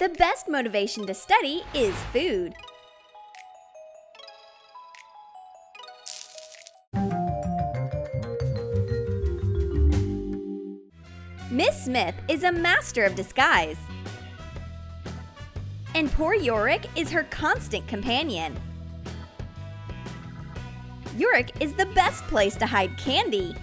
The best motivation to study is food. Miss Smith is a master of disguise, and poor Yorick is her constant companion. Yorick is the best place to hide candy.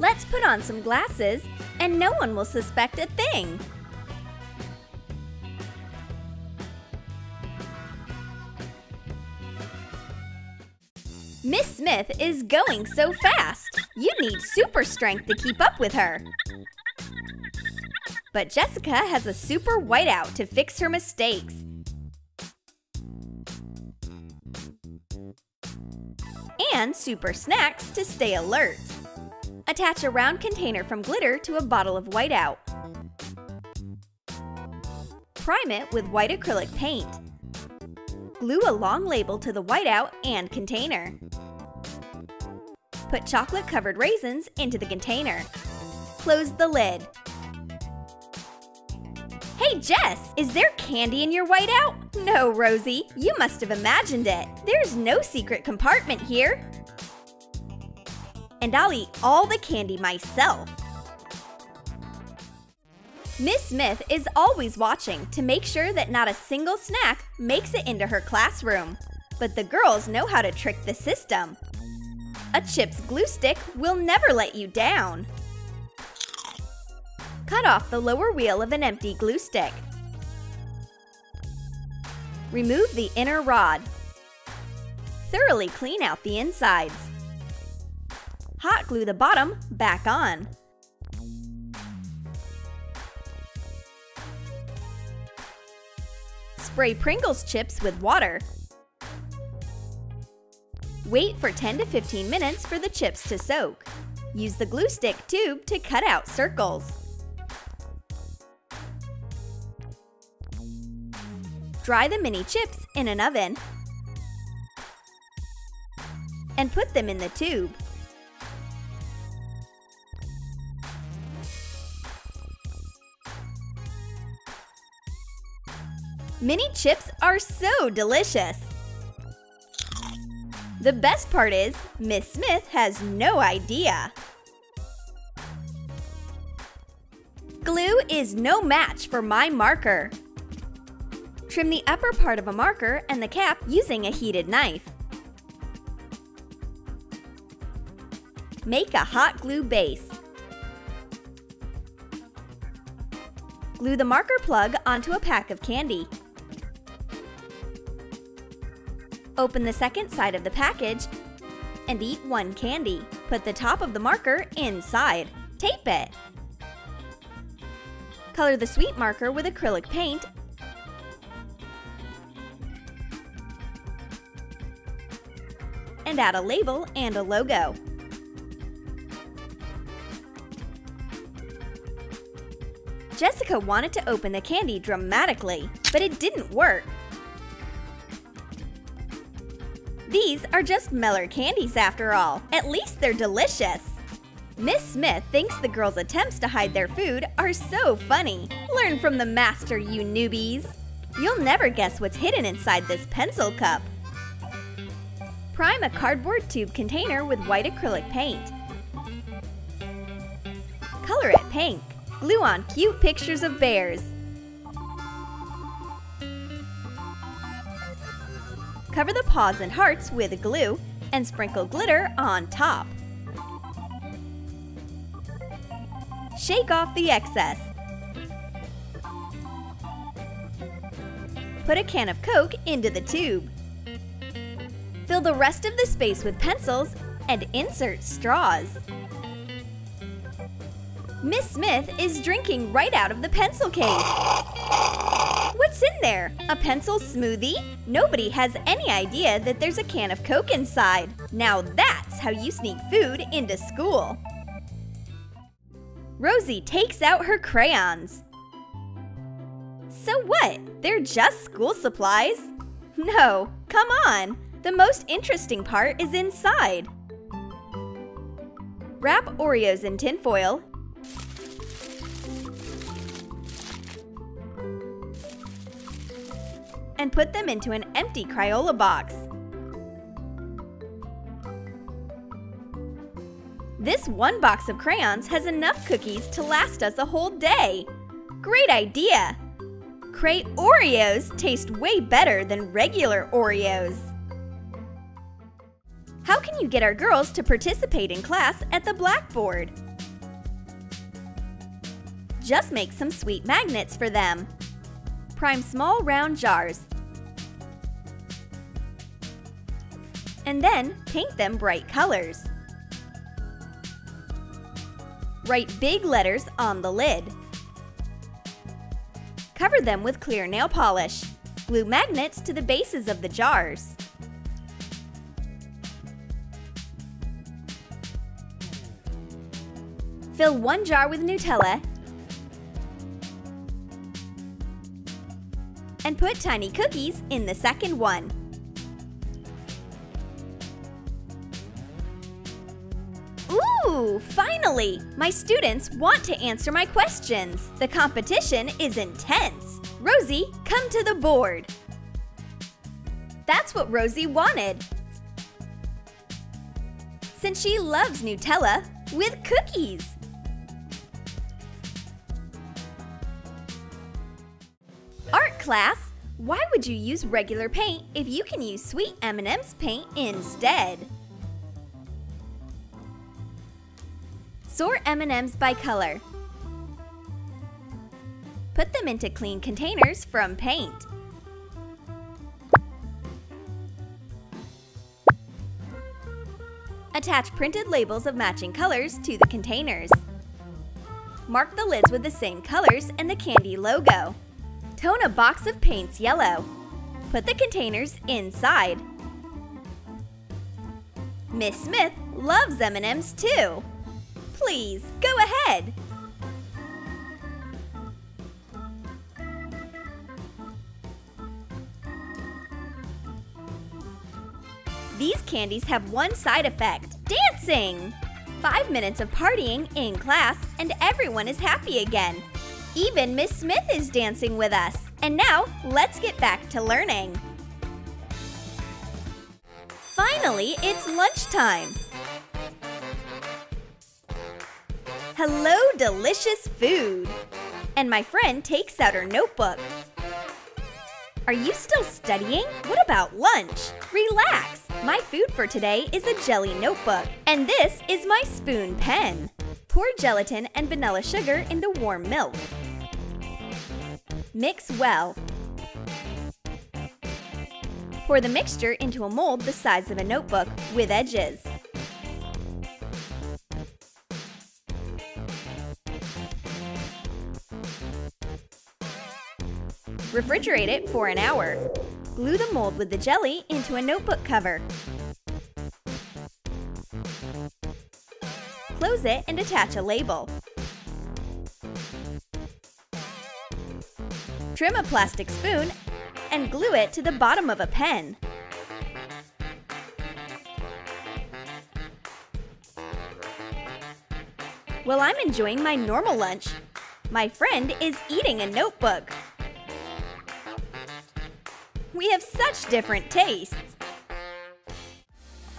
Let's put on some glasses, and no one will suspect a thing. Miss Smith is going so fast. You need super strength to keep up with her. But Jessica has a super whiteout to fix her mistakes. And super snacks to stay alert. Attach a round container from glitter to a bottle of whiteout. Prime it with white acrylic paint. Glue a long label to the whiteout and container. Put chocolate-covered raisins into the container. Close the lid. Hey Jess, is there candy in your whiteout? No, Rosie, you must have imagined it. There's no secret compartment here. And I'll eat all the candy myself. Miss Smith is always watching to make sure that not a single snack makes it into her classroom. But the girls know how to trick the system. A chips glue stick will never let you down. Cut off the lower wheel of an empty glue stick. Remove the inner rod. Thoroughly clean out the insides. Hot glue the bottom back on. Spray Pringles chips with water. Wait for 10 to 15 minutes for the chips to soak. Use the glue stick tube to cut out circles. Dry the mini chips in an oven and put them in the tube. Mini chips are so delicious! The best part is, Miss Smith has no idea. Glue is no match for my marker. Trim the upper part of a marker and the cap using a heated knife. Make a hot glue base. Glue the marker plug onto a pack of candy. Open the second side of the package and eat one candy. Put the top of the marker inside. Tape it. Color the sweet marker with acrylic paint and add a label and a logo. Jessica wanted to open the candy dramatically, but it didn't work. These are just Meller candies after all. At least they're delicious. Miss Smith thinks the girls' attempts to hide their food are so funny. Learn from the master, you newbies. You'll never guess what's hidden inside this pencil cup. Prime a cardboard tube container with white acrylic paint. Color it pink. Glue on cute pictures of bears. Cover the paws and hearts with glue and sprinkle glitter on top. Shake off the excess. Put a can of Coke into the tube. Fill the rest of the space with pencils and insert straws. Miss Smith is drinking right out of the pencil case. What's in there? A pencil smoothie? Nobody has any idea that there's a can of Coke inside. Now that's how you sneak food into school. Rosie takes out her crayons. So what? They're just school supplies? No, come on. The most interesting part is inside. Wrap Oreos in tinfoil and put them into an empty Crayola box. This one box of crayons has enough cookies to last us a whole day. Great idea! Crayoreos taste way better than regular Oreos. How can you get our girls to participate in class at the blackboard? Just make some sweet magnets for them. Prime small round jars. And then paint them bright colors. Write big letters on the lid. Cover them with clear nail polish. Glue magnets to the bases of the jars. Fill one jar with Nutella and put tiny cookies in the second one. Ooh, finally! My students want to answer my questions. The competition is intense. Rosie, come to the board. That's what Rosie wanted, since she loves Nutella with cookies. Art class, why would you use regular paint if you can use sweet M&M's paint instead? Sort M&M's by color. Put them into clean containers from paint. Attach printed labels of matching colors to the containers. Mark the lids with the same colors and the candy logo. Tone a box of paints yellow. Put the containers inside. Miss Smith loves M&Ms too. Please, go ahead. These candies have one side effect: dancing! 5 minutes of partying in class and everyone is happy again. Even Miss Smith is dancing with us. And now, let's get back to learning. Finally, it's lunchtime. Hello, delicious food. And my friend takes out her notebook. Are you still studying? What about lunch? Relax. My food for today is a jelly notebook. And this is my spoon pen. Pour gelatin and vanilla sugar into warm milk. Mix well. Pour the mixture into a mold the size of a notebook with edges. Refrigerate it for an hour. Glue the mold with the jelly into a notebook cover. Close it and attach a label. Trim a plastic spoon and glue it to the bottom of a pen. While I'm enjoying my normal lunch, my friend is eating a notebook. We have such different tastes.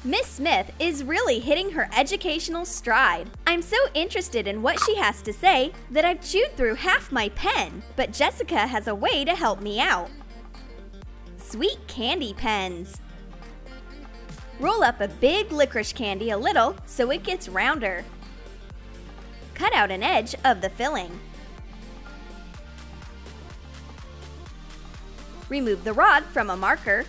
Miss Smith is really hitting her educational stride. I'm so interested in what she has to say that I've chewed through half my pen, but Jessica has a way to help me out. Sweet candy pens. Roll up a big licorice candy a little so it gets rounder. Cut out an edge of the filling. Remove the rod from a marker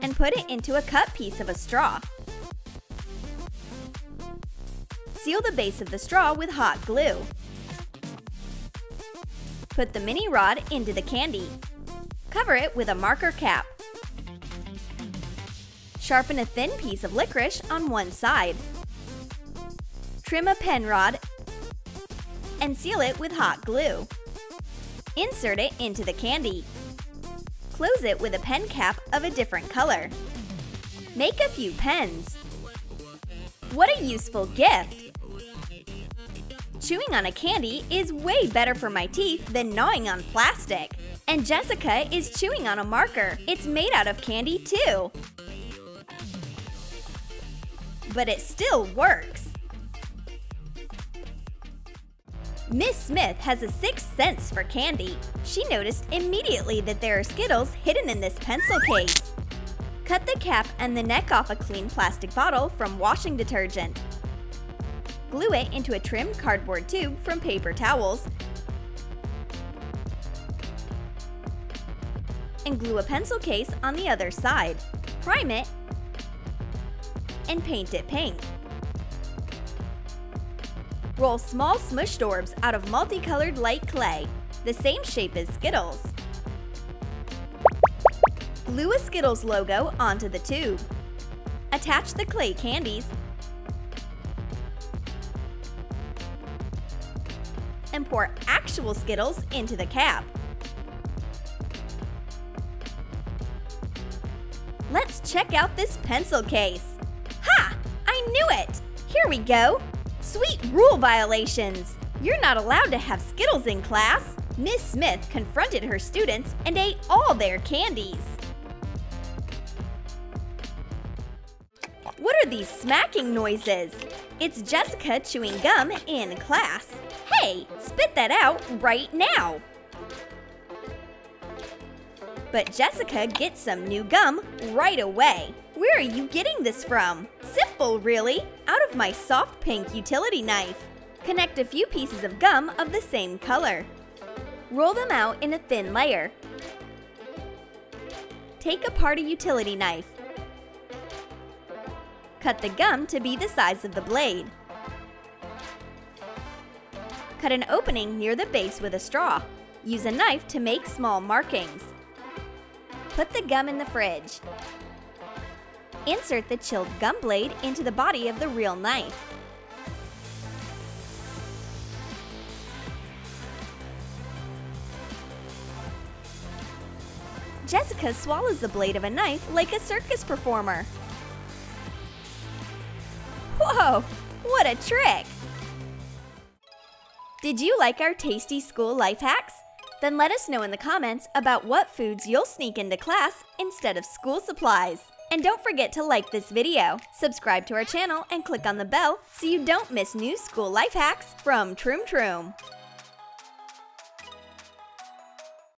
and put it into a cut piece of a straw. Seal the base of the straw with hot glue. Put the mini rod into the candy. Cover it with a marker cap. Sharpen a thin piece of licorice on one side. Trim a pen rod and seal it with hot glue. Insert it into the candy. Close it with a pen cap of a different color. Make a few pens. What a useful gift! Chewing on a candy is way better for my teeth than gnawing on plastic. And Jessica is chewing on a marker. It's made out of candy too. But it still works. Miss Smith has a sixth sense for candy. She noticed immediately that there are Skittles hidden in this pencil case. Cut the cap and the neck off a clean plastic bottle from washing detergent. Glue it into a trimmed cardboard tube from paper towels. And glue a pencil case on the other side. Prime it and paint it pink. Roll small smushed orbs out of multicolored light clay, the same shape as Skittles. Glue a Skittles logo onto the tube. Attach the clay candies and pour actual Skittles into the cap. Let's check out this pencil case. Ha! I knew it! Here we go! Sweet rule violations! You're not allowed to have Skittles in class! Miss Smith confronted her students and ate all their candies. What are these smacking noises? It's Jessica chewing gum in class. Hey, spit that out right now! But Jessica gets some new gum right away. Where are you getting this from? Simple, really. Out of my soft pink utility knife. Connect a few pieces of gum of the same color. Roll them out in a thin layer. Take apart a utility knife. Cut the gum to be the size of the blade. Cut an opening near the base with a straw. Use a knife to make small markings. Put the gum in the fridge. Insert the chilled gum blade into the body of the real knife. Jessica swallows the blade of a knife like a circus performer. Whoa, what a trick! Did you like our tasty school life hacks? Then let us know in the comments about what foods you'll sneak into class instead of school supplies. And don't forget to like this video, subscribe to our channel, and click on the bell so you don't miss new school life hacks from Troom Troom.